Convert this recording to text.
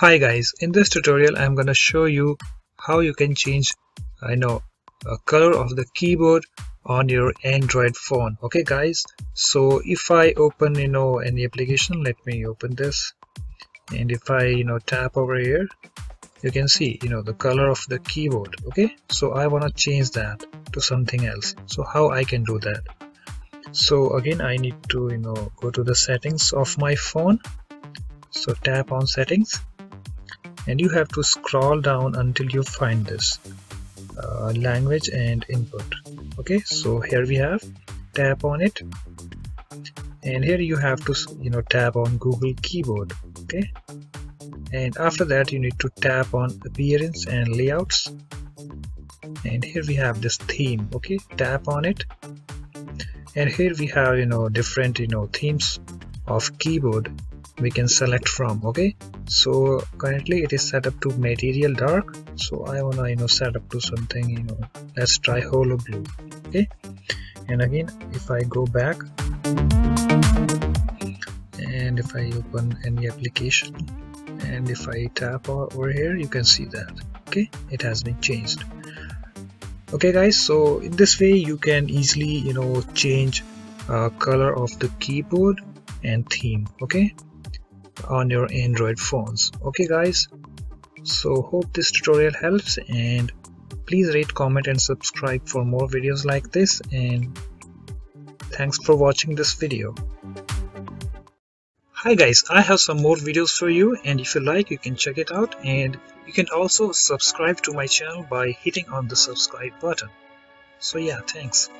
Hi guys, in this tutorial I'm gonna show you how you can change a color of the keyboard on your Android phone. Okay guys, so if I open any application, let me open this, and if I tap over here, you can see the color of the keyboard. Okay, so I want to change that to something else. So how I can do that? So again, I need to go to the settings of my phone. So tap on settings, and you have to scroll down until you find this language and input. Okay, so here we have, tap on it, and here you have to tap on Google Keyboard. Okay, and after that you need to tap on appearance and layouts, and here we have this theme. Okay, tap on it, and here we have different themes of keyboard we can select from. Okay, so currently it is set up to material dark, so I wanna set up to something, let's try holo blue. Okay, and again if I go back and if I open any application and if I tap over here, you can see that okay, it has been changed. Okay guys, so in this way you can easily change color of the keyboard and theme okay on your Android phones. Okay guys, so hope this tutorial helps, and please rate, comment and subscribe for more videos like this, and thanks for watching this video. Hi guys, I have some more videos for you, and if you like you can check it out, and you can also subscribe to my channel by hitting on the subscribe button. So yeah, thanks.